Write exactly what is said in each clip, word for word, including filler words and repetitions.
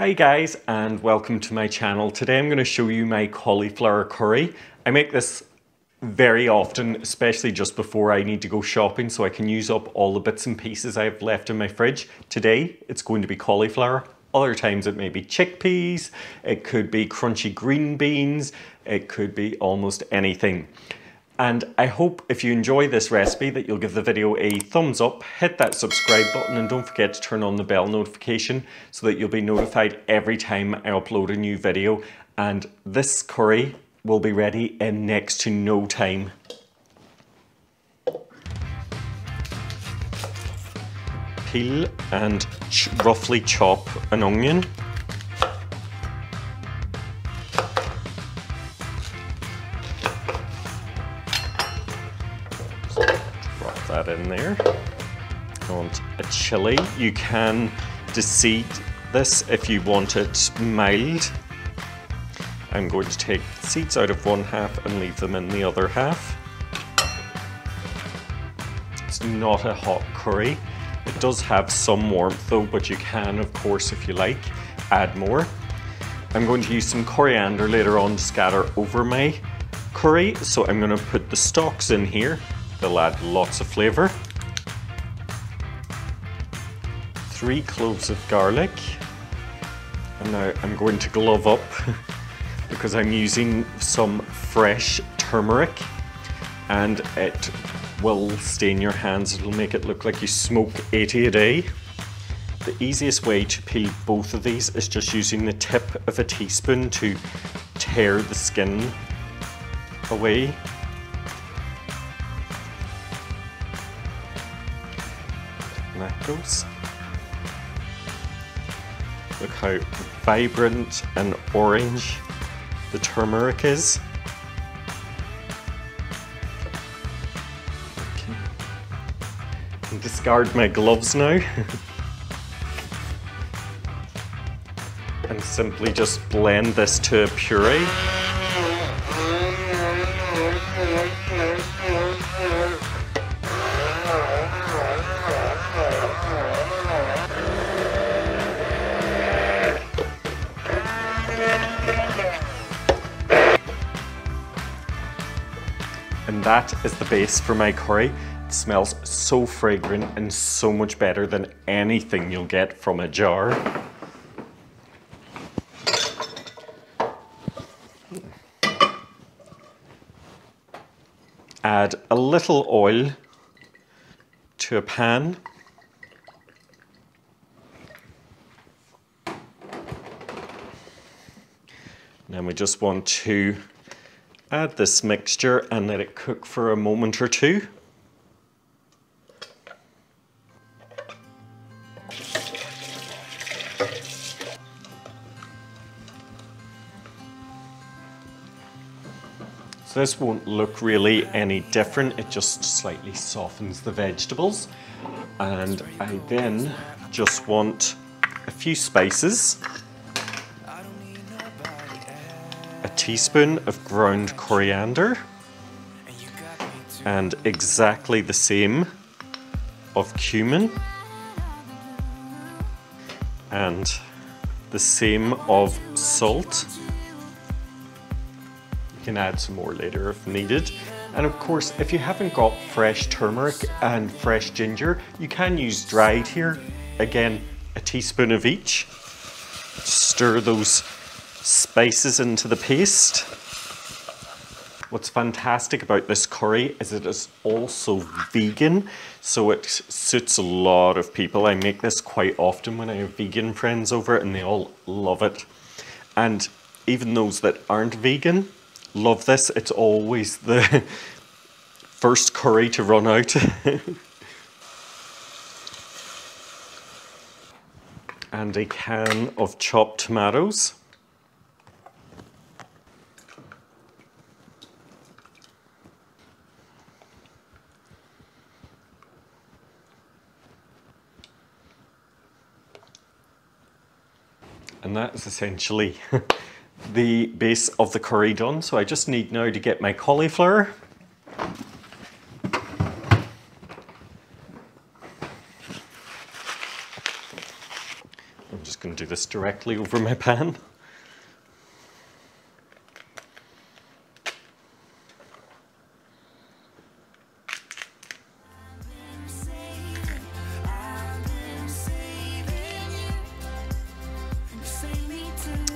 Hi guys, and welcome to my channel. Today I'm going to show you my cauliflower curry. I make this very often, especially just before I need to go shopping so I can use up all the bits and pieces I've left in my fridge. Today it's going to be cauliflower. Other times it may be chickpeas, it could be crunchy green beans, it could be almost anything. And I hope if you enjoy this recipe that you'll give the video a thumbs up, hit that subscribe button, and don't forget to turn on the bell notification so that you'll be notified every time I upload a new video. And this curry will be ready in next to no time. Peel and ch- roughly chop an onion. That in there. Want a chili. You can deseed this if you want it mild. I'm going to take the seeds out of one half and leave them in the other half. It's not a hot curry. It does have some warmth though, but you can, of course, if you like, add more. I'm going to use some coriander later on to scatter over my curry, so I'm going to put the stalks in here. They'll add lots of flavour. Three cloves of garlic. And now I'm going to glove up because I'm using some fresh turmeric and it will stain your hands. It'll make it look like you smoke eighty a day. The easiest way to peel both of these is just using the tip of a teaspoon to tear the skin away. That goes. Look how vibrant and orange the turmeric is. Okay. I'll discard my gloves now and simply just blend this to a puree. And that is the base for my curry. It smells so fragrant and so much better than anything you'll get from a jar. Add a little oil to a pan. And then we just want to add this mixture and let it cook for a moment or two. So this won't look really any different, it just slightly softens the vegetables. And I then just want a few spices. Teaspoon of ground coriander and exactly the same of cumin and the same of salt. You can add some more later if needed. And of course, if you haven't got fresh turmeric and fresh ginger, you can use dried here. Again, a teaspoon of each. Stir those spices into the paste. What's fantastic about this curry is it is also vegan, so it suits a lot of people. I make this quite often when I have vegan friends over and they all love it. And even those that aren't vegan love this. It's always the first curry to run out. And a can of chopped tomatoes. And that is essentially the base of the curry done. So I just need now to get my cauliflower. I'm just going can do this directly over my pan.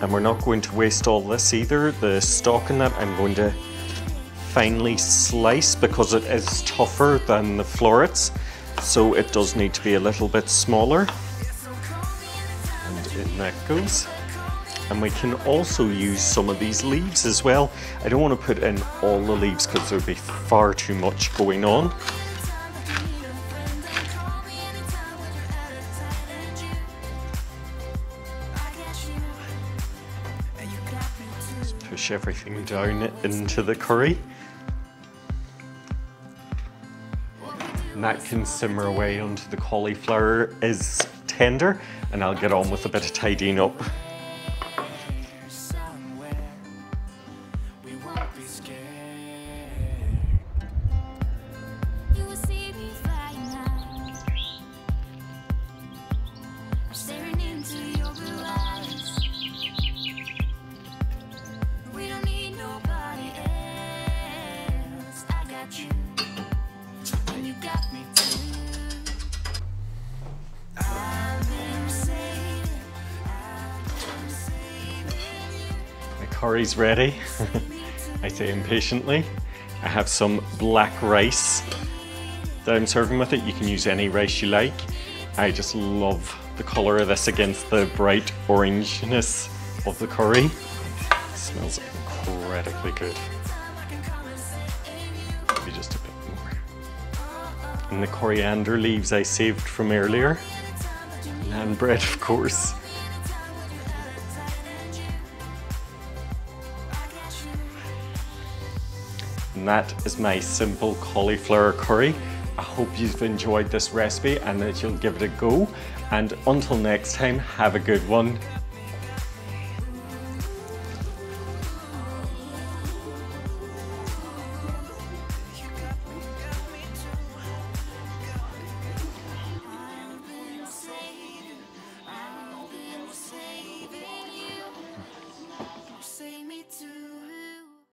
And we're not going to waste all this either. The stock in that I'm going to finely slice because it is tougher than the florets, so it does need to be a little bit smaller. And in that goes. And we can also use some of these leaves as well. I don't want to put in all the leaves because there would be far too much going on. Push everything down into the curry. And that can simmer away until the cauliflower is tender, and I'll get on with a bit of tidying up. Curry's ready, I say impatiently. I have some black rice that I'm serving with it. You can use any rice you like. I just love the colour of this against the bright orangeness of the curry. It smells incredibly good. Maybe just a bit more. And the coriander leaves I saved from earlier. And bread, of course. And that is my simple cauliflower curry. I hope you've enjoyed this recipe and that you'll give it a go. And until next time, have a good one.